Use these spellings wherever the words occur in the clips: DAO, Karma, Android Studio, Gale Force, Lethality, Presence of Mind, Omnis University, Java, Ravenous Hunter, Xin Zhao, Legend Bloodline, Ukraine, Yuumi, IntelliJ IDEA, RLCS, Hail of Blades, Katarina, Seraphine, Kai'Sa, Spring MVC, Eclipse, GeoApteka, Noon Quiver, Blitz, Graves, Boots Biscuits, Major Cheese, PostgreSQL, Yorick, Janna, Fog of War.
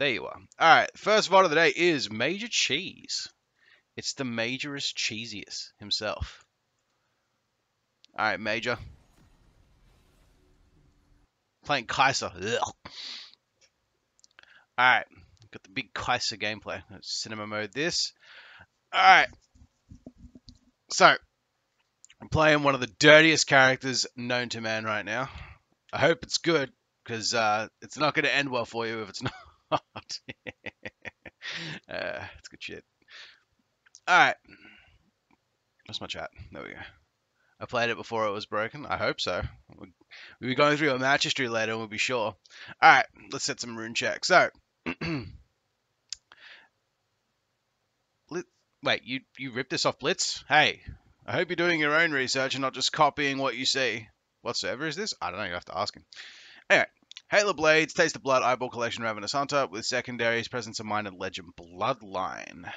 There you are. All right, first VOD of the day is Major Cheese. It's the Majorist Cheesiest himself. All right, Major. Playing Kai'Sa. All right, got the big Kai'Sa gameplay. Let's cinema mode this. All right. So, I'm playing one of the dirtiest characters known to man right now. I hope it's good, because it's not going to end well for you if it's not. That's good shit. Alright. What's my chat? There we go. I played it before it was broken. I hope so. We'll be going through a match history later and we'll be sure. Alright, let's set some rune checks. So, wait, you ripped this off Blitz? Hey, I hope you're doing your own research and not just copying what you see. What server is this? I don't know, you have to ask him. Anyway. Hail of Blades, Taste of Blood, Eyeball Collection, Ravenous Hunter, with secondaries, Presence of Mind, and Legend Bloodline. I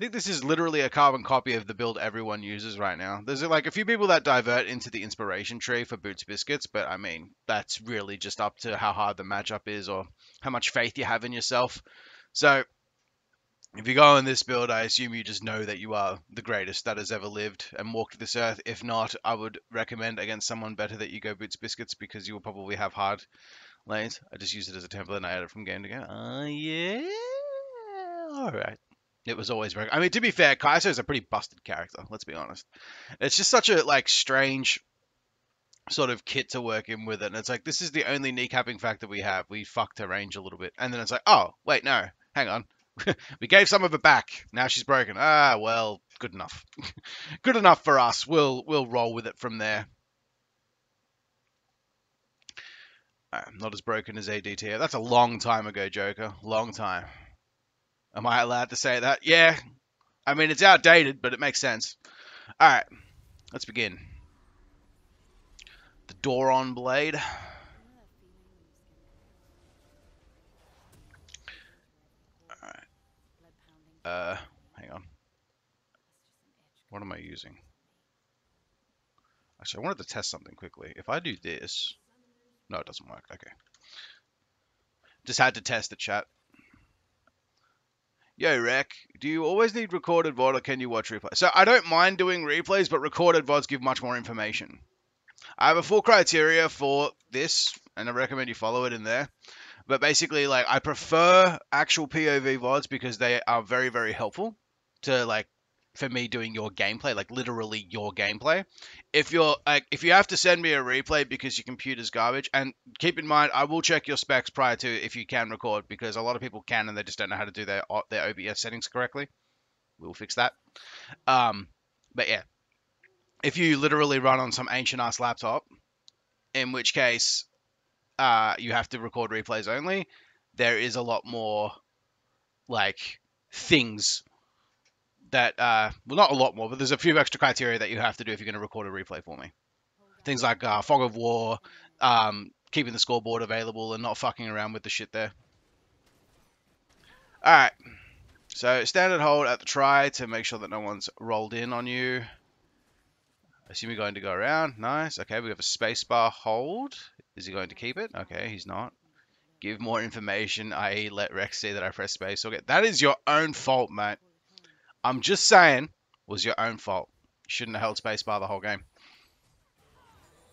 think this is literally a carbon copy of the build everyone uses right now. There's like a few people that divert into the inspiration tree for Boots Biscuits, but I mean, that's really just up to how hard the matchup is or how much faith you have in yourself. So, if you go on this build, I assume you just know that you are the greatest that has ever lived and walked this earth. If not, I would recommend against someone better that you go Boots Biscuits because you will probably have hard lanes. I just use it as a template and I add it from game to game. Yeah. All right. It was always... I mean, to be fair, Kai'Sa is a pretty busted character. Let's be honest. It's just such a, like, strange sort of kit to work in with it. And it's like, this is the only kneecapping factor we have. We fucked her range a little bit. And then it's like, oh, wait, no. Hang on. We gave some of it back. Now she's broken. Ah, well, good enough. Good enough for us. We'll roll with it from there. I'm not as broken as ADT. That's a long time ago, Joker. Long time. Am I allowed to say that? Yeah. I mean, it's outdated, but it makes sense. All right. Let's begin. The Doron Blade. Hang on. What am I using? Actually, I wanted to test something quickly. If I do this... No, it doesn't work. Okay. Just had to test the chat. Yo, Rec. Do you always need recorded VOD or can you watch replays? So, I don't mind doing replays, but recorded VODs give much more information. I have a full criteria for this, and I recommend you follow it in there. But basically, like, I prefer actual POV VODs because they are very, very helpful to, like, for me doing your gameplay, like, literally your gameplay. If you're, like, if you have to send me a replay because your computer's garbage, and keep in mind, I will check your specs prior to if you can record because a lot of people can and they just don't know how to do their OBS settings correctly. We'll fix that. But, yeah. If you literally run on some ancient-ass laptop, in which case... you have to record replays only. There is a lot more, like, things that, well, not a lot more, but there's a few extra criteria that you have to do if you're going to record a replay for me. Things like Fog of War, keeping the scoreboard available and not fucking around with the shit there. Alright, so standard hold at the try to make sure that no one's rolled in on you. I assume you're going to go around. Nice. Okay, we have a spacebar hold. Is he going to keep it? Okay, he's not. Give more information, i.e. let Rex see that I pressed space. Okay, that is your own fault, mate. I'm just saying, was your own fault. Shouldn't have held spacebar the whole game.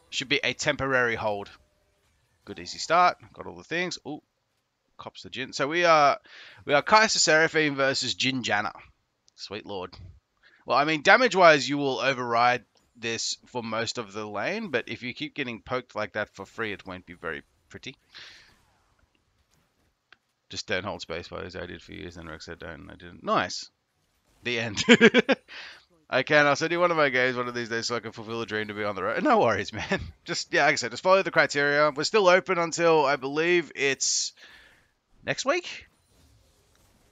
Should be a temporary hold. Good easy start. Got all the things. Ooh, cops the Jhin. So we are Kai'Sa Seraphine versus Jhin Janna. Sweet lord. Well, I mean, damage-wise, you will override this for most of the lane, but if you keep getting poked like that for free, it won't be very pretty. Just don't hold space bars. I did for years, and Rex said don't, and I didn't. Nice. The end. I can. I'll send you one of my games one of these days so I can fulfill a dream to be on the road. No worries, man. Just, yeah, like I said, just follow the criteria. We're still open until, I believe, it's next week.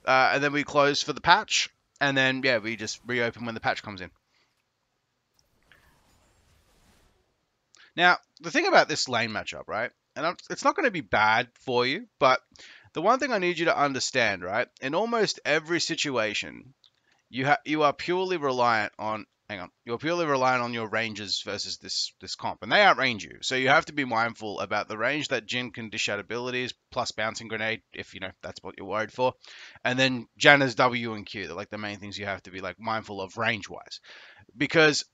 And then we close for the patch. And then, yeah, we just reopen when the patch comes in. Now, the thing about this lane matchup, right, and it's not going to be bad for you, but the one thing I need you to understand, right, in almost every situation, you are purely reliant on Hang on. You're purely reliant on your ranges versus this comp, and they outrange you. So you have to be mindful about the range that Jhin can dish out abilities, plus Bouncing Grenade, if you know that's what you're worried for. And then Janna's W and Q. They're like the main things you have to be like mindful of range-wise. Because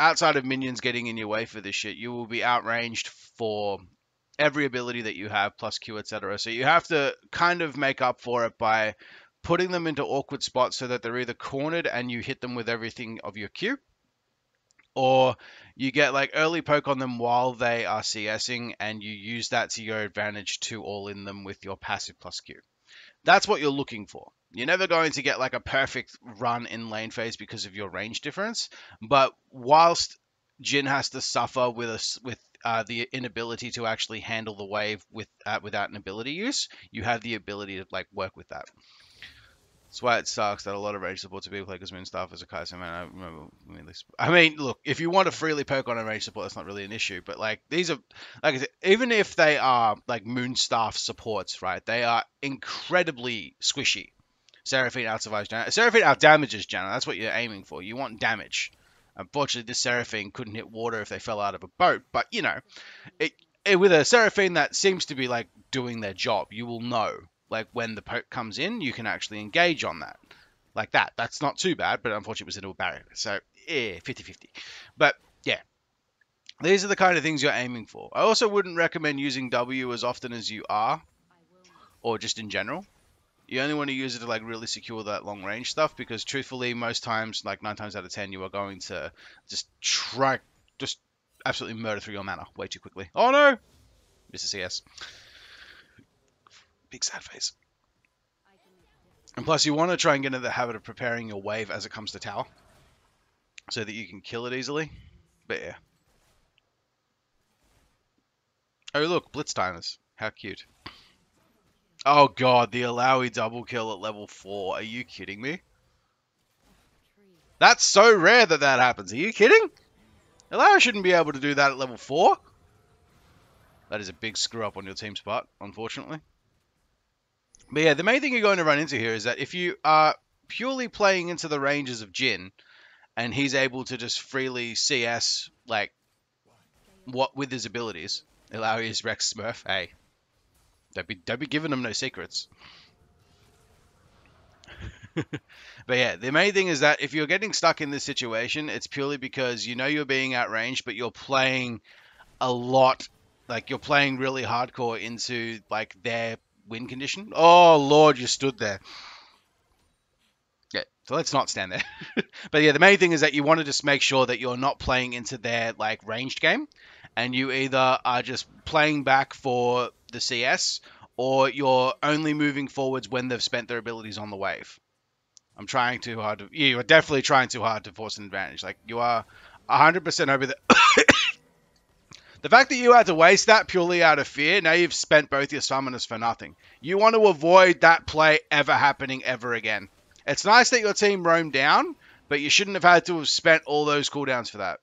outside of minions getting in your way for this shit, you will be outranged for every ability that you have, plus Q, etc. So you have to kind of make up for it by putting them into awkward spots so that they're either cornered and you hit them with everything of your Q, or you get like early poke on them while they are CSing and you use that to your advantage to all in them with your passive plus Q. That's what you're looking for. You're never going to get like a perfect run in lane phase because of your range difference, but whilst Jhin has to suffer with the inability to actually handle the wave without an ability use, you have the ability to like work with that. That's why it sucks that a lot of rage supports people play Guzmin staff as a Kai'Sa. I mean, look, if you want to freely poke on a rage support, that's not really an issue. But like these are, like I said, even if they are like moon staff supports, right? They are incredibly squishy. Seraphine out-survives Janna. Seraphine out-damages Janna. That's what you're aiming for. You want damage. Unfortunately, this Seraphine couldn't hit water if they fell out of a boat. But you know, with a Seraphine that seems to be like doing their job, you will know. Like when the poke comes in, you can actually engage on that. Like that. That's not too bad, but unfortunately it was into a barrier. So, yeah, 50-50. But, yeah. These are the kind of things you're aiming for. I also wouldn't recommend using W as often as you are. Or just in general. You only want to use it to, like, really secure that long-range stuff. Because, truthfully, most times, like, 9 times out of 10, you are going to just absolutely murder through your mana way too quickly. Oh, no! Mr. CS. Big sad face. And plus you want to try and get into the habit of preparing your wave as it comes to tower so that you can kill it easily. But yeah. Oh look, Blitz timers. How cute. Oh god, the Ilaoi double kill at level 4. Are you kidding me? That's so rare that that happens. Are you kidding? Ilaoi shouldn't be able to do that at level 4. That is a big screw up on your team's part, unfortunately. But yeah, the main thing you're going to run into here is that if you are purely playing into the ranges of Jhin, and he's able to just freely CS, like, what with his abilities, allow his Rex Smurf, hey, don't be giving him no secrets. But yeah, the main thing is that if you're getting stuck in this situation, it's purely because you know you're being outranged, but you're playing a lot, like, you're playing really hardcore into, like, their win condition. Oh lord, you stood there. Yeah, so let's not stand there. But yeah, the main thing is that you want to just make sure that you're not playing into their like ranged game, and you either are just playing back for the CS, or you're only moving forwards when they've spent their abilities on the wave. I'm trying too hard to, you are definitely trying too hard to force an advantage. Like you are 100% over the the fact that you had to waste that purely out of fear, now you've spent both your summoners for nothing. You want to avoid that play ever happening ever again. It's nice that your team roamed down, but you shouldn't have had to have spent all those cooldowns for that.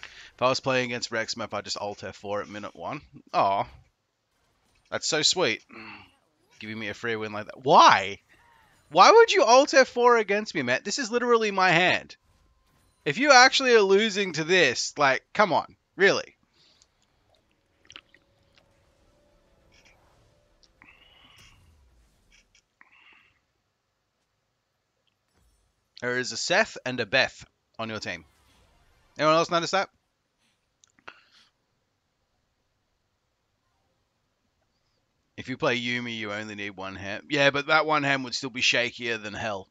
If I was playing against Rex Map, I'd just ult F4 at minute 1. Aw. That's so sweet. Giving me a free win like that. Why? Why would you ult F4 against me, Matt? This is literally my hand. If you actually are losing to this, like, come on. Really? There is a Seth and a Beth on your team. Anyone else notice that? If you play Yuumi, you only need one hand. Yeah, but that one hand would still be shakier than hell.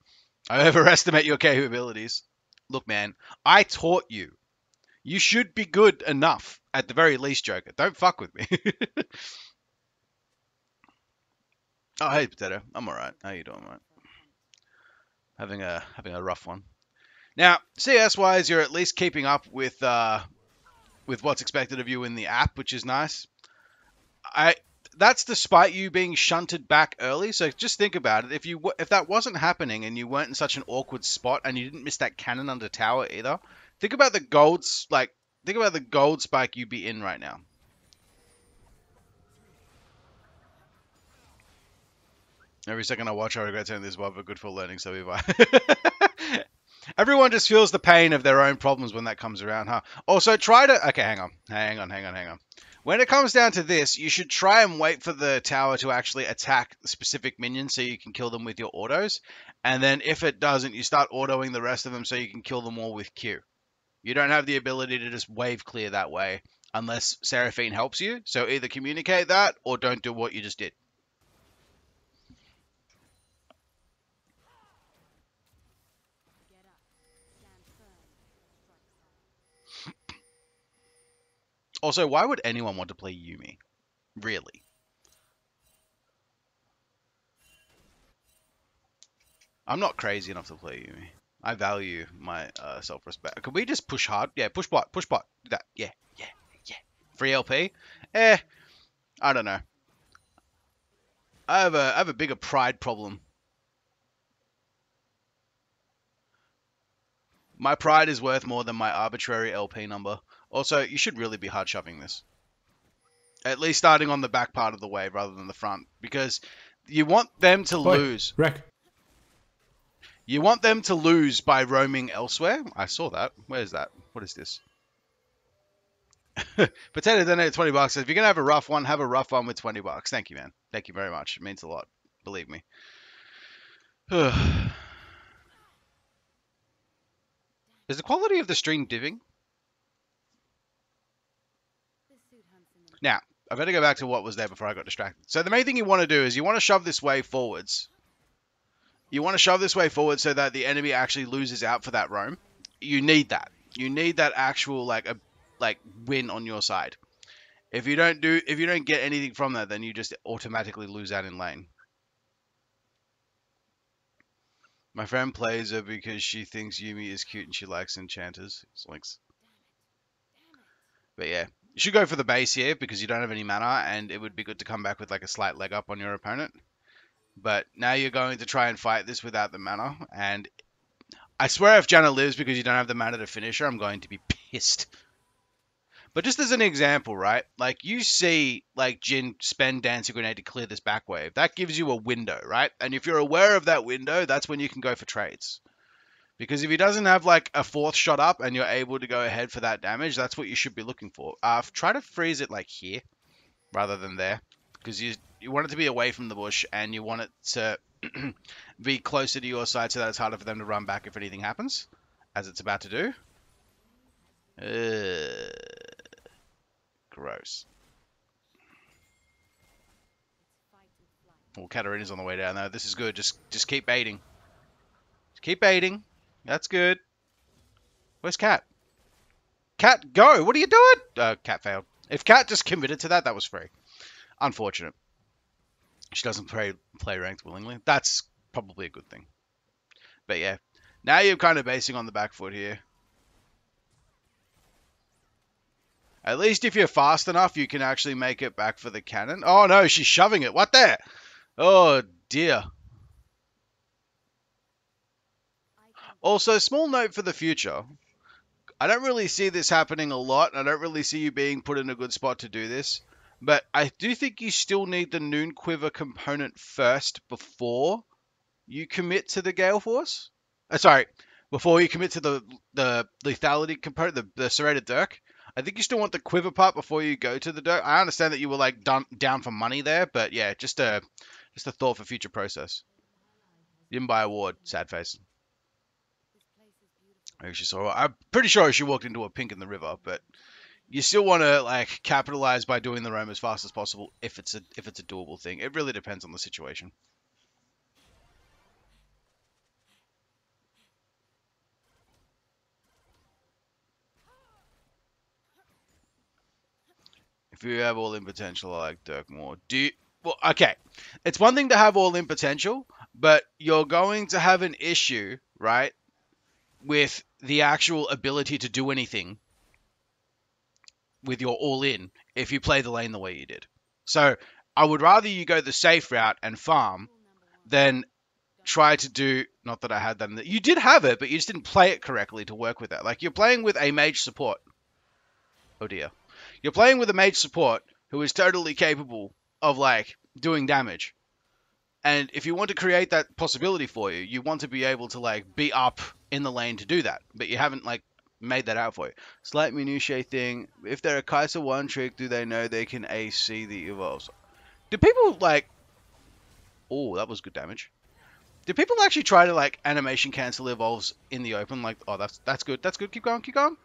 I overestimate your capabilities. Look, man, I taught you. You should be good enough, at the very least, Joker. Don't fuck with me. Oh, hey, Potato. I'm all right. How you doing, mate? Having a rough one. Now, CS-wise, you're at least keeping up with what's expected of you in the app, which is nice. That's despite you being shunted back early. So just think about it. If that wasn't happening and you weren't in such an awkward spot and you didn't miss that cannon under tower either, think about the golds, like think about the gold spike you'd be in right now. Every second I watch, I regret saying this, but good for learning, so be fine. Everyone just feels the pain of their own problems when that comes around, huh? Also, try to... Okay, hang on. When it comes down to this, you should try and wait for the tower to actually attack specific minions so you can kill them with your autos. And then if it doesn't, you start autoing the rest of them so you can kill them all with Q. You don't have the ability to just wave clear that way unless Seraphine helps you. So either communicate that or don't do what you just did. Also, why would anyone want to play Yuumi? Really? I'm not crazy enough to play Yuumi. I value my self-respect. Can we just push hard? Yeah, push bot. Do that. Yeah. Free LP? I don't know. I have a bigger pride problem. My pride is worth more than my arbitrary LP number. Also, you should really be hard shoving this. At least starting on the back part of the wave rather than the front. Because you want them to lose. Wreck. You want them to lose by roaming elsewhere. I saw that. Where's that? What is this? Potato donated $20. If you're going to have a rough one with $20. Thank you, man. Thank you very much. It means a lot. Believe me. Is the quality of the stream diving? Now, I better go back to what was there before I got distracted. So the main thing you want to do is you want to shove this wave forwards. You want to shove this wave forward so that the enemy actually loses out for that roam. You need that. You need that actual like win on your side. If you don't get anything from that, then you just automatically lose out in lane. My friend plays her because she thinks Yuumi is cute and she likes enchanters. But yeah. You should go for the base here because you don't have any mana and it would be good to come back with like a slight leg up on your opponent. But now you're going to try and fight this without the mana, and I swear if Janna lives because you don't have the mana to finish her, I'm going to be pissed. But just as an example, right? Like you see like Jhin spend Dancing Grenade to clear this back wave. That gives you a window, right? And if you're aware of that window, that's when you can go for trades. Because if he doesn't have, like, a fourth shot up and you're able to go ahead for that damage, that's what you should be looking for. Try to freeze it, like, here rather than there. Because you want it to be away from the bush and you want it to be closer to your side so that it's harder for them to run back if anything happens, as it's about to do. Gross. Well, Katarina's on the way down, though. This is good. Just keep baiting. Keep baiting. That's good. Where's Cat? Cat, go! What are you doing? Cat failed. If Cat just committed to that, that was free. Unfortunate. She doesn't play ranked willingly. That's probably a good thing. But yeah. Now you're kind of basing on the back foot here. At least if you're fast enough, you can actually make it back for the cannon. Oh no, she's shoving it. What there? Oh dear. Also, small note for the future. I don't really see this happening a lot. I don't really see you being put in a good spot to do this. But I do think you still need the Noon Quiver component first before you commit to the Gale Force. Sorry, before you commit to the Lethality component, the Serrated Dirk. I think you still want the Quiver part before you go to the Dirk. I understand that you were like down for money there, but yeah, just a thought for future process. You didn't buy a ward, sad face. I'm pretty sure she walked into a pink in the river, but you still want to like capitalize by doing the roam as fast as possible if it's a doable thing. It really depends on the situation. If you have all in potential, I like Dirk more. Well, okay. It's one thing to have all in potential, but you're going to have an issue, right? With the actual ability to do anything with your all-in if you play the lane the way you did. So I would rather you go the safe route and farm than try to do... Not that I had them. You did have it, but you just didn't play it correctly to work with that. Like, you're playing with a mage support. Oh, dear. You're playing with a mage support who is totally capable of, like, doing damage. And if you want to create that possibility for you, you want to be able to, like, be up... in the lane to do that, but you haven't like made that out for you. Slight minutiae thing. If they're a Kai'Sa one trick, do they know they can AC the evolves? Do people like... Oh, that was good damage. Do people actually try to like animation cancel evolves in the open? Like, oh, that's good. That's good. Keep going. Keep going.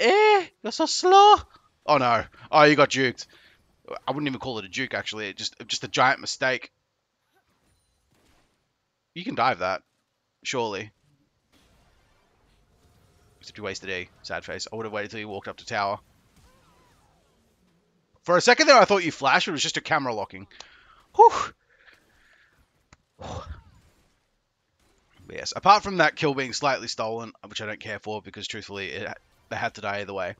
Eh, you're so slow. Oh no. Oh, you got juked. I wouldn't even call it a juke actually. It just a giant mistake. You can dive that, surely. Except you wasted E. Sad face. I would have waited till you walked up to tower. For a second there, I thought you flashed. It was just a camera locking. Whew. But yes. Apart from that kill being slightly stolen, which I don't care for because truthfully, they had to die either way.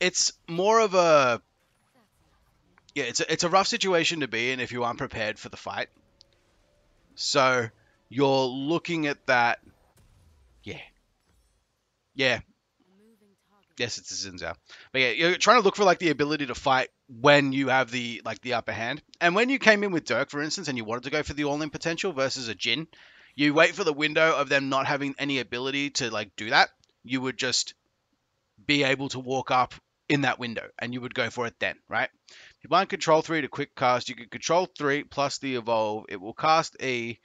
It's more of a... Yeah, it's a rough situation to be in if you aren't prepared for the fight. So you're looking at that... Yeah. Yeah. Yes, it's a Xin Zhao. But yeah, you're trying to look for like the ability to fight when you have the like the upper hand. And when you came in with Dirk, for instance, and you wanted to go for the all-in potential versus a Jhin, you wait for the window of them not having any ability to like do that. You would just be able to walk up in that window and you would go for it then, right? If you bind control 3 to quick cast, you could control 3 plus the evolve. It will cast E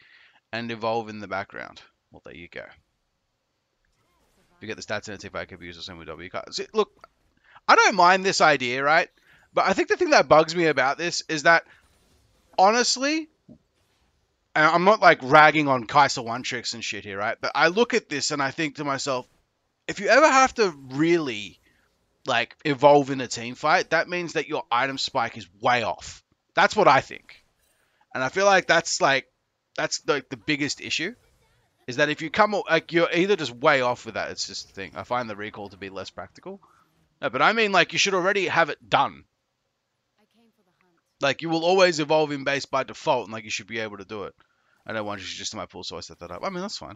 and evolve in the background. Well, there you go. You get the stats and see if I could use the same with W. Look, I don't mind this idea, right? But I think the thing that bugs me about this is that, honestly, and I'm not like ragging on Kai'Sa one tricks and shit here, right? But I look at this and I think to myself, if you ever have to really like evolve in a team fight, that means that your item spike is way off. That's what I think, and I feel like that's like the biggest issue. Is that if you come, like, you're either just way off with that. It's just the thing. I find the recall to be less practical. No, but I mean, like, you should already have it done. Like, you will always evolve in base by default, and, like, you should be able to do it. I don't want you just in my pool, so I set that up. I mean, that's fine.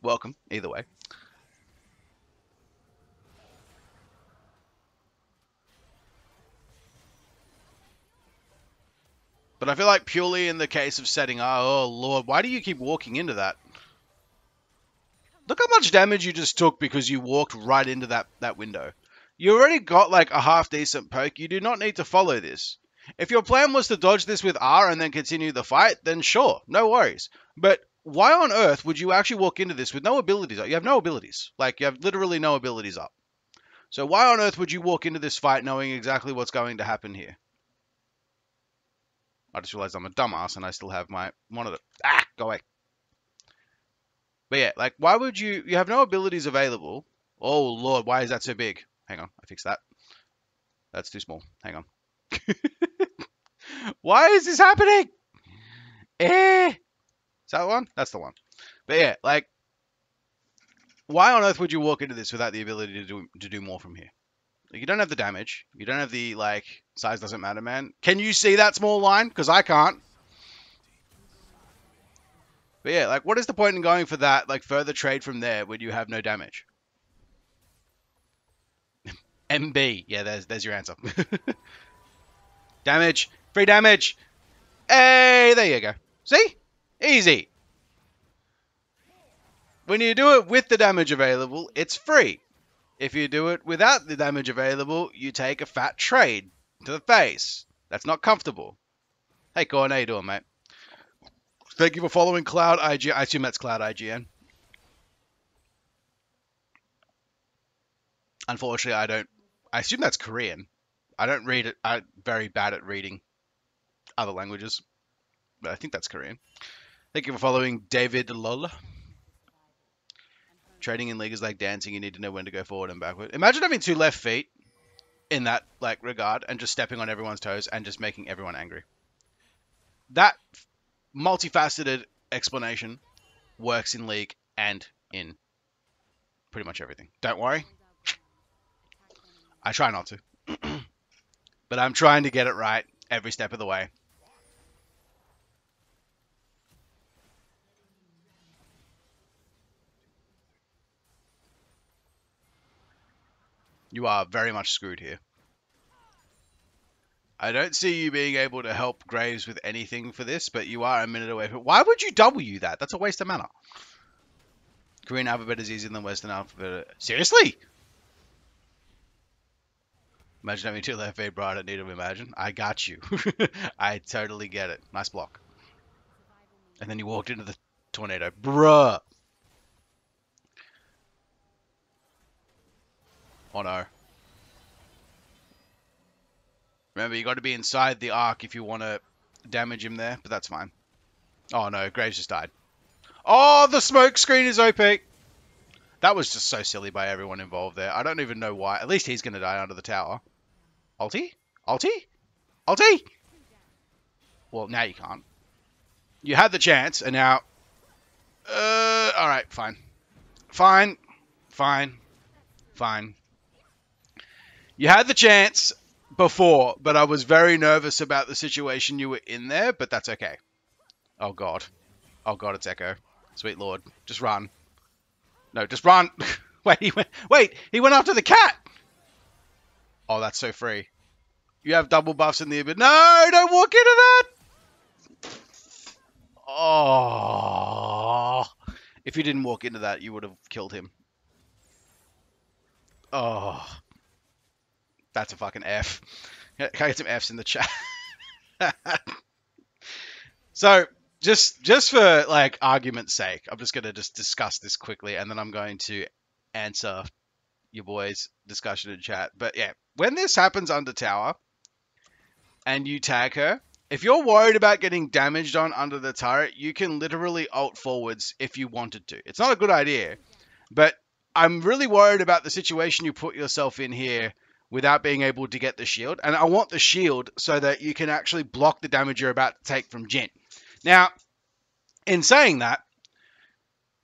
Welcome, either way. But I feel like purely in the case of setting... Oh, Lord, why do you keep walking into that? Look how much damage you just took because you walked right into that window. You already got, like, a half-decent poke. You do not need to follow this. If your plan was to dodge this with R and then continue the fight, then sure, no worries. But why on earth would you actually walk into this with no abilities up? You have no abilities. Like, you have literally no abilities up. So why on earth would you walk into this fight knowing exactly what's going to happen here? I just realized I'm a dumbass and I still have my monitor. Ah, go away. But yeah, like, why would you... You have no abilities available. Oh, Lord, why is that so big? Hang on, I fixed that. That's too small. Hang on. Why is this happening? Is that one? That's the one. But yeah, like, why on earth would you walk into this without the ability to do more from here? You don't have the damage. You don't have the, like, size doesn't matter, man. Can you see that small line? Because I can't. But yeah, like, what is the point in going for that, like, further trade from there when you have no damage? MB. Yeah, there's your answer. Damage. Free damage. Hey, there you go. See? Easy. When you do it with the damage available, it's free. If you do it without the damage available, you take a fat trade to the face. That's not comfortable. Hey, Corn, how you doing, mate? Thank you for following Cloud IGN. I assume that's Cloud IGN. Unfortunately, I don't... I assume that's Korean. I don't read it. I'm very bad at reading other languages. But I think that's Korean. Thank you for following David Lol. Trading in league is like dancing. You need to know when to go forward and backward. Imagine having two left feet in that like regard and just stepping on everyone's toes and just making everyone angry. That multifaceted explanation works in league and in pretty much everything. Don't worry. I try not to. But I'm trying to get it right every step of the way. You are very much screwed here. I don't see you being able to help Graves with anything for this, but you are a minute away. Why would you W that? That's a waste of mana. Korean alphabet is easier than Western alphabet. Seriously? Imagine having two left feet, bro. I don't need to imagine. I got you. I totally get it. Nice block. And then you walked into the tornado. Bruh. Oh no. Remember, you got to be inside the arc if you want to damage him there, but that's fine. Oh no, Graves just died. Oh, the smoke screen is OP. That was just so silly by everyone involved there. I don't even know why. At least he's going to die under the tower. Ulti? Ulti? Ulti? Well, now you can't. You had the chance, and now... alright, fine. Fine. Fine. Fine. You had the chance before, but I was very nervous about the situation you were in there, but that's okay. Oh, God. Oh, God, it's Echo. Sweet Lord. Just run. No, just run. Wait, he went after the cat. Oh, that's so free. You have double buffs in the but no, don't walk into that. Oh, if you didn't walk into that, you would have killed him. Oh, that's a fucking F. Can I get some Fs in the chat? So just for like argument's sake, I'm just going to just discuss this quickly, and then I'm going to answer your boys' discussion in chat. But yeah, when this happens under tower and you tag her, if you're worried about getting damaged on under the turret, you can literally ult forwards if you wanted to. It's not a good idea, but I'm really worried about the situation you put yourself in here without being able to get the shield. And I want the shield so that you can actually block the damage you're about to take from Jhin. Now, in saying that,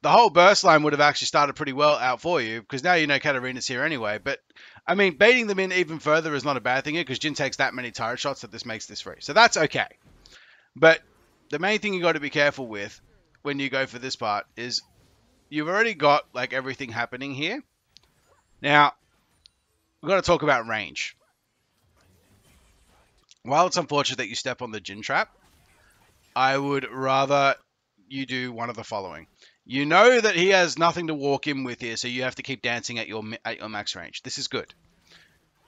the whole burst line would have actually started pretty well out for you, because now you know Katarina's here anyway. But, I mean, baiting them in even further is not a bad thing here, because Jhin takes that many turret shots that this makes this free. So that's okay. But the main thing you got to be careful with when you go for this part is you've already got, like, everything happening here. Now, we've got to talk about range. While it's unfortunate that you step on the Jhin trap, I would rather you do one of the following. You know that he has nothing to walk in with here, so you have to keep dancing at your max range. This is good.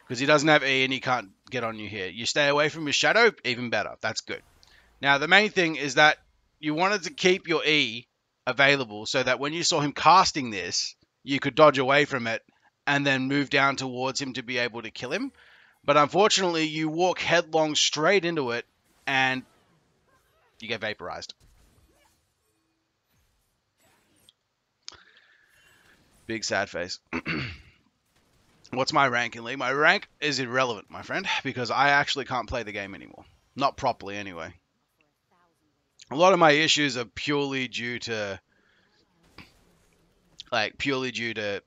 Because he doesn't have E and he can't get on you here. You stay away from his shadow, even better. That's good. Now, the main thing is that you wanted to keep your E available so that when you saw him casting this, you could dodge away from it and then move down towards him to be able to kill him. But unfortunately, you walk headlong straight into it and... you get vaporized. Big sad face. What's my rank in League? My rank is irrelevant, my friend, because I actually can't play the game anymore. Not properly, anyway. A lot of my issues are purely due to... like, purely due to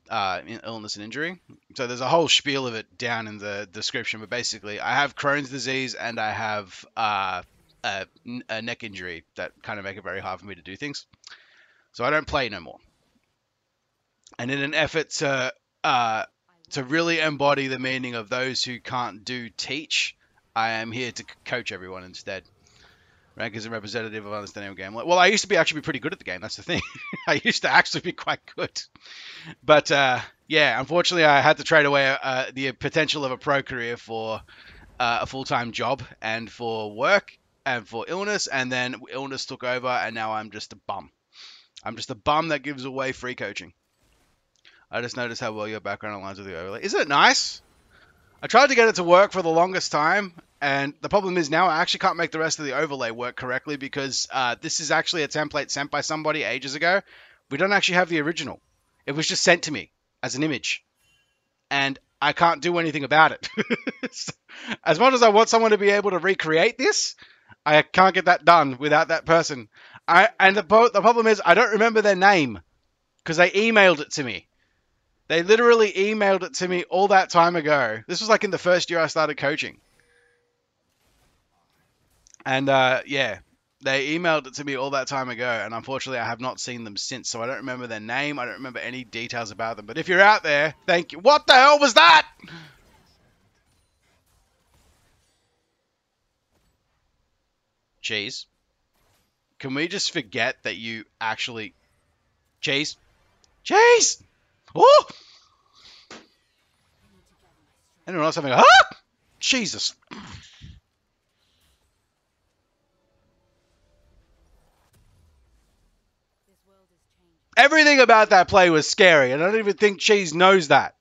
illness and injury. So there's a whole spiel of it down in the description, but basically I have Crohn's disease and I have... a neck injury that kind of make it very hard for me to do things. So I don't play no more. And in an effort to really embody the meaning of those who can't do teach, I am here to coach everyone instead. Rank is a representative of understanding of game. Well, I used to be actually pretty good at the game. That's the thing. I used to actually be quite good. But yeah, unfortunately I had to trade away the potential of a pro career for a full-time job and for work. And for illness, and then illness took over, and now I'm just a bum. I'm just a bum that gives away free coaching. I just noticed how well your background aligns with the overlay. Isn't it nice? I tried to get it to work for the longest time, and the problem is now I actually can't make the rest of the overlay work correctly because this is actually a template sent by somebody ages ago. We don't actually have the original. It was just sent to me as an image. And I can't do anything about it. As much as I want someone to be able to recreate this, I can't get that done without that person. And the problem is I don't remember their name because they emailed it to me. They literally emailed it to me all that time ago. This was like in the first year I started coaching. And yeah, they emailed it to me all that time ago. And unfortunately, I have not seen them since. So I don't remember their name. I don't remember any details about them. But if you're out there, thank you. What the hell was that? Cheese. Can we just forget that you actually... Cheese? Cheese! Oh! Anyone else having a... Ah! Jesus! Everything about that play was scary, and I don't even think Cheese knows that.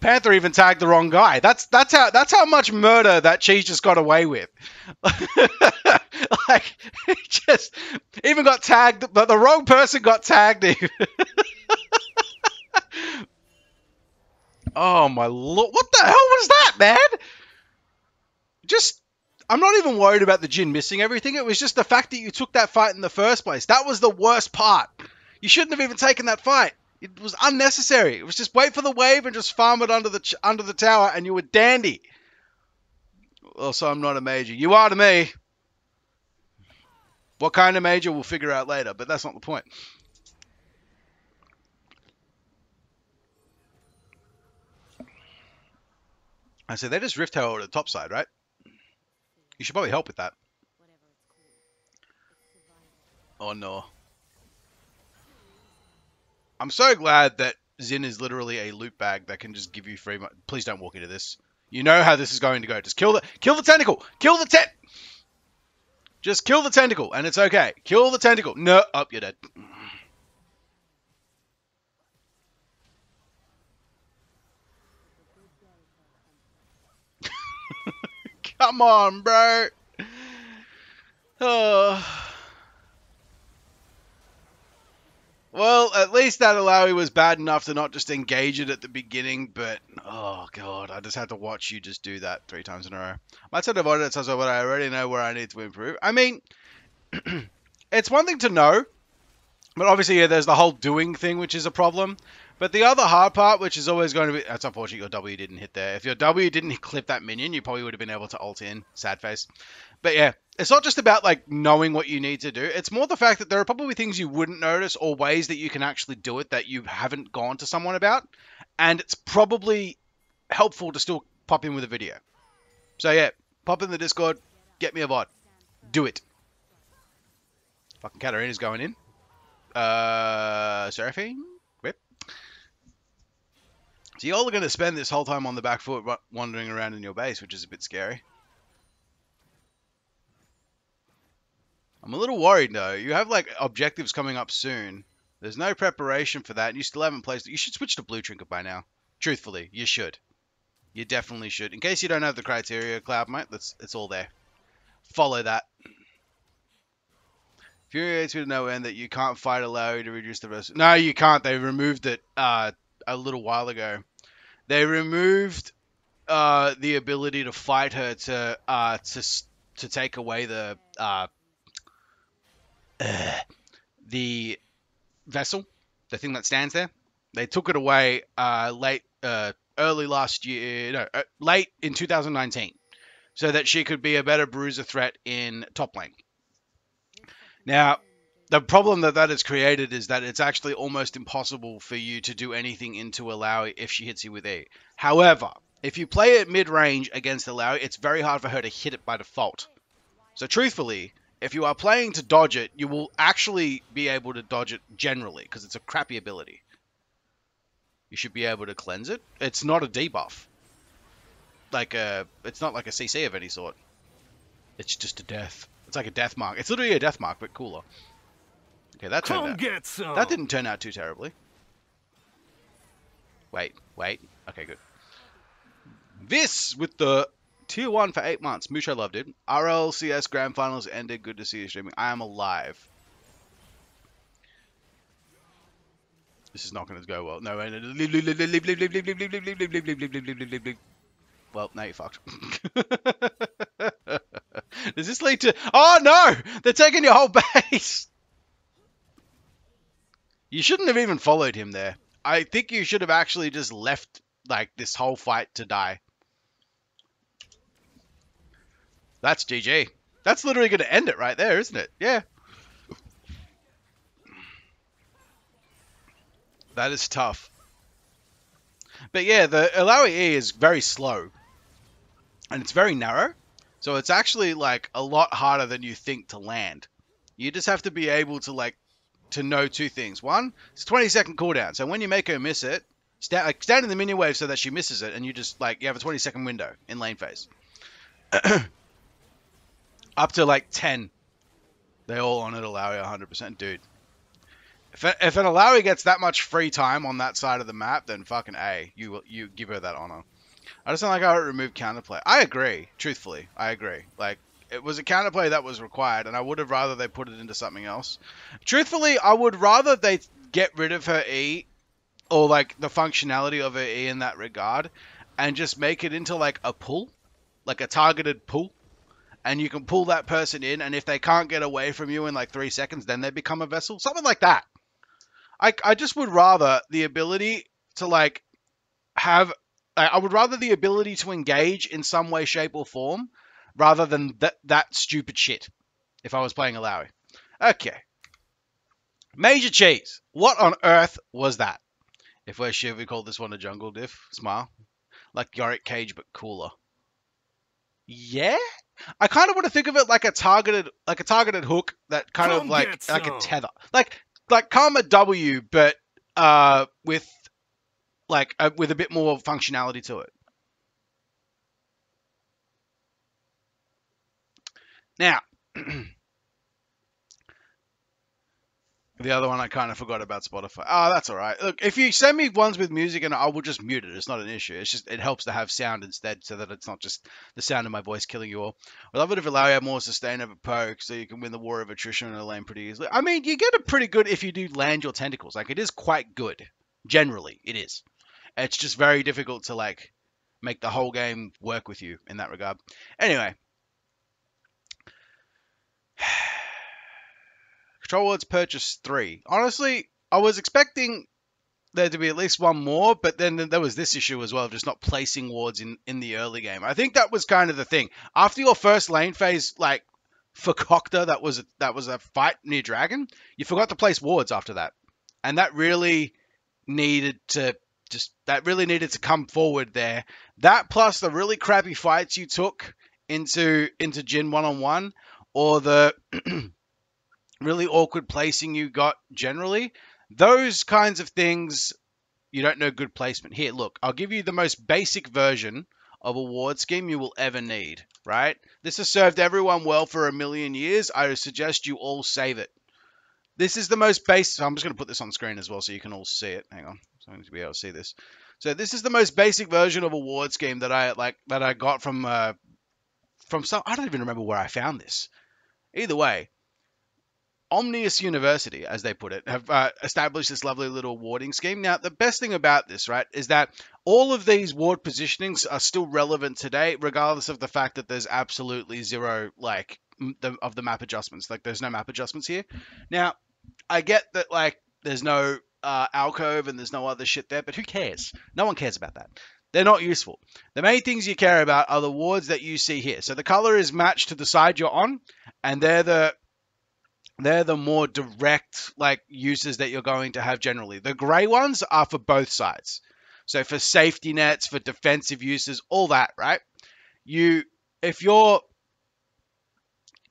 Panther even tagged the wrong guy. That's how much murder that Cheese just got away with. Like, he just even got tagged, but the wrong person got tagged even. Oh my lord, what the hell was that, man? Just, I'm not even worried about the Jhin missing everything. It was just the fact that you took that fight in the first place. That was the worst part. You shouldn't have even taken that fight. It was unnecessary. It was just wait for the wave and just farm it under the tower, and you were dandy. Also, I'm not a major. You are to me. What kind of major, we'll figure out later, but that's not the point. I said, they just rift tower to the top side, right? You should probably help with that. Oh, no. I'm so glad that Xin is literally a loot bag that can just give you free money. Please don't walk into this. You know how this is going to go. Just kill the tentacle. Kill the tent. Just kill the tentacle, and it's okay. Kill the tentacle. No, up, you're dead. Come on, bro. Oh. Well, at least that Ilaoi was bad enough to not just engage it at the beginning, but... Oh, God, I just had to watch you just do that 3 times in a row. My set of audits says, but I already know where I need to improve. I mean, it's one thing to know, but obviously, yeah, there's the whole doing thing, which is a problem. But the other hard part, which is always going to be... That's unfortunate your W didn't hit there. If your W didn't clip that minion, you probably would have been able to ult in. Sad face. But yeah, it's not just about, like, knowing what you need to do. It's more the fact that there are probably things you wouldn't notice or ways that you can actually do it that you haven't gone to someone about. And it's probably helpful to still pop in with a video. So yeah, pop in the Discord. Get me a VOD. Do it. Fucking Katarina's going in. Seraphine? So y'all are going to spend this whole time on the back foot wandering around in your base, which is a bit scary. I'm a little worried, though. You have, like, objectives coming up soon. There's no preparation for that, and you still haven't placed it. You should switch to Blue Trinket by now. Truthfully, you should. You definitely should. In case you don't have the criteria, Cloud, mate, it's all there. Follow that. Infuriates me to no end that you can't fight Ilaoi to reduce the rest. No, you can't. They removed it, a little while ago. They removed the ability to fight her to take away the vessel, the thing that stands there. They took it away late in 2019, so that she could be a better bruiser threat in top lane. Now, the problem that has created is that it's actually almost impossible for you to do anything into Ilaoi if she hits you with E. However, if you play it mid-range against Ilaoi, it's very hard for her to hit it by default. So truthfully, if you are playing to dodge it, you will actually be able to dodge it generally, because it's a crappy ability. You should be able to cleanse it. It's not a debuff. It's not like a CC of any sort. It's just a death. It's like a death mark. It's literally a death mark, but cooler. Okay, that turned out. Get some. That didn't turn out too terribly. Wait. Okay, good. This with the tier 1 for 8 months. Mucho loved it. RLCS Grand Finals ended. Good to see you streaming. I am alive. This is not going to go well. No, well, now you're fucked. Does this lead to... Oh, no! They're taking your whole base! You shouldn't have even followed him there. I think you should have actually just left, like, this whole fight to die. That's GG. That's literally going to end it right there, isn't it? Yeah. That is tough. But yeah, the Ilaoi is very slow. And it's very narrow. So it's actually, like, a lot harder than you think to land. You just have to be able to, like, to know two things. One, it's a 20-second cooldown. So when you make her miss it, stand in the mini wave so that she misses it. And you just, like, you have a 20-second window in lane phase. Up to, like, 10. They all on it Ilaoi 100%. Dude. If an Ilaoi gets that much free time on that side of the map, then fucking A. You give her that honor. I just don't like how it removed counterplay. I agree. Truthfully, I agree. Like, it was a counterplay that was required, and I would have rather they put it into something else. Truthfully, I would rather they get rid of her E, or, like, the functionality of her E in that regard, and just make it into, like, a pull. Like, a targeted pull. And you can pull that person in, and if they can't get away from you in, like, 3 seconds, then they become a vessel. Something like that. I just would rather the ability to, like, have... I would rather the ability to engage in some way, shape, or form rather than that stupid shit if I was playing Ilaoi. Okay. Major Cheese. What on earth was that? If we're Shiv, we call this one a jungle diff. Smile. Like Yorick Cage, but cooler. Yeah? I kind of want to think of it like a targeted hook that kind of like a tether. Like Karma W, but with... Like, with a bit more functionality to it. Now, the other one I kind of forgot about Spotify. Oh, that's all right. Look, if you send me ones with music, and I will just mute it. It's not an issue. It's just, it helps to have sound instead, so that it's not just the sound of my voice killing you all. I love it if Ilaoi had more sustain over poke, so you can win the war of attrition in a lane pretty easily. I mean, you get it pretty good if you do land your tentacles. Like, it is quite good. Generally, it is. It's just very difficult to, like, make the whole game work with you in that regard. Anyway. Control Words purchased 3. Honestly, I was expecting there to be at least one more, but then there was this issue as well of just not placing wards in the early game. I think that was kind of the thing. After your first lane phase, like, for Cocta, that was a fight near Dragon, you forgot to place wards after that. And that really needed to... That really needed to come forward there. That plus the really crappy fights you took into Jhin one-on-one, or the really awkward placing you got generally. Those kinds of things, you don't know good placement. Here, look, I'll give you the most basic version of a ward scheme you will ever need, right? This has served everyone well for a million years. I would suggest you all save it. This is the most basic... I'm just going to put this on screen as well so you can all see it. Hang on. So I need to be able to see this. So this is the most basic version of a ward scheme that I got from some... I don't even remember where I found this. Either way, Omnis University, as they put it, have established this lovely little warding scheme. Now, the best thing about this, right, is that all of these ward positionings are still relevant today, regardless of the fact that there's absolutely zero, like, of the map adjustments. Like, there's no map adjustments here. Now, I get that, like, there's no alcove and there's no other shit there, but who cares? No one cares about that. They're not useful. The main things you care about are the wards that you see here. So the color is matched to the side you're on, and they're the more direct, like, uses that you're going to have generally. The gray ones are for both sides. So for safety nets, for defensive uses, all that, right? Even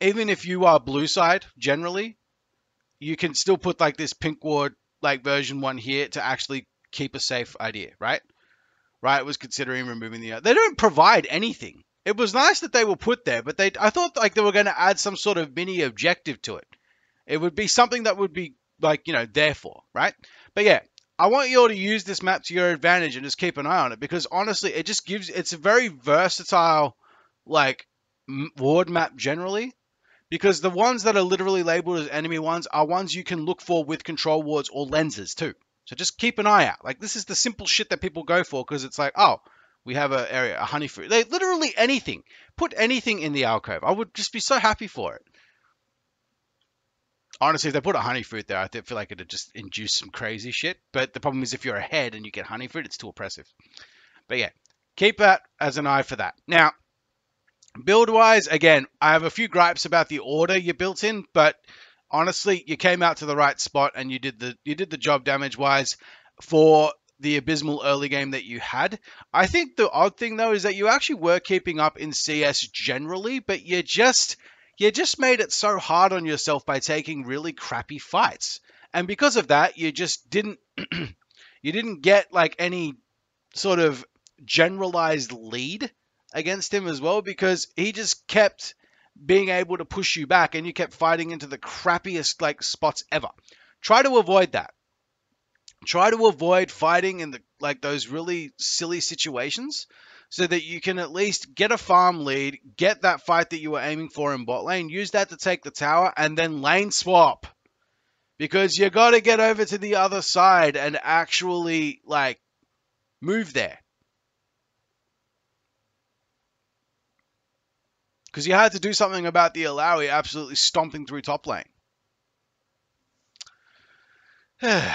if you are blue side, generally, you can still put, like, this pink ward, like, version 1 here to actually keep a safe idea, right? Riot was considering removing the... They don't provide anything. It was nice that they were put there, but I thought, like, they were going to add some sort of mini objective to it. It would be something that would be, like, you know, there for, right? But, yeah, I want you all to use this map to your advantage and just keep an eye on it, because, honestly, it just gives... It's a very versatile, like, ward map generally. Because the ones that are literally labeled as enemy ones are ones you can look for with control wards or lenses too. So just keep an eye out. Like, this is the simple shit that people go for because it's like, oh, we have an area, a honey fruit. They literally anything. Put anything in the alcove. I would just be so happy for it. Honestly, if they put a honey fruit there, I feel like it would just induce some crazy shit. But the problem is if you're ahead and you get honey fruit, it's too oppressive. But yeah, keep that as an eye for that. Now... Build-wise, again, I have a few gripes about the order you built in, but honestly, you came out to the right spot and you did the job damage-wise for the abysmal early game that you had. I think the odd thing, though, is that you actually were keeping up in CS generally, but you just made it so hard on yourself by taking really crappy fights. And because of that, you just didn't you didn't get like any sort of generalized lead against him as well, because he just kept being able to push you back and you kept fighting into the crappiest like spots ever. Try to avoid that. Try to avoid fighting in the like those really silly situations, so that you can at least get a farm lead, get that fight that you were aiming for in bot lane, use that to take the tower, and then lane swap. Because you got to get over to the other side and actually, like, move there. Because you had to do something about the Ilaoi absolutely stomping through top lane. But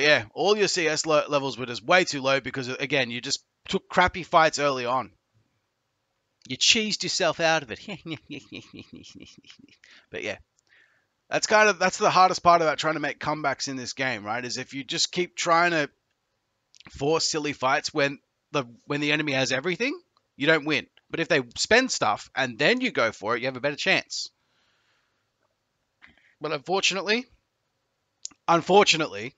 yeah, all your CS levels were just way too low because, again, you just took crappy fights early on. You cheesed yourself out of it. But yeah, that's the hardest part about trying to make comebacks in this game, right? Is if you just keep trying to force silly fights when the enemy has everything, you don't win. But if they spend stuff and then you go for it, you have a better chance. But unfortunately,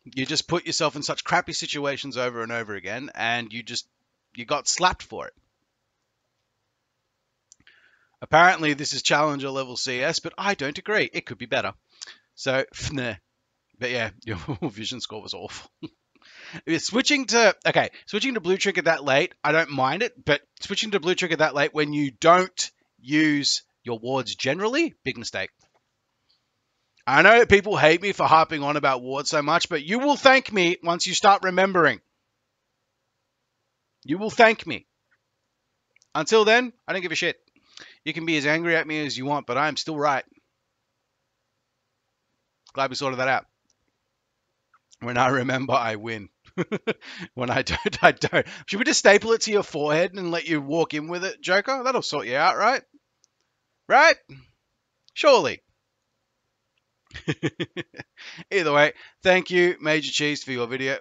you just put yourself in such crappy situations over and over again, and you got slapped for it. Apparently, this is Challenger level CS, but I don't agree. It could be better. So, nah. But yeah, your vision score was awful. Switching to blue trigger that late, I don't mind it, but switching to blue trigger that late when you don't use your wards generally, big mistake. I know that people hate me for harping on about wards so much, but you will thank me once you start remembering. You will thank me. Until then, I don't give a shit. You can be as angry at me as you want, but I am still right. Glad we sorted that out. When I remember, I win. When I don't, I don't. Should we just staple it to your forehead and let you walk in with it, Joker? That'll sort you out, right? Right? Surely. Either way, thank you, Major Cheese, for your video.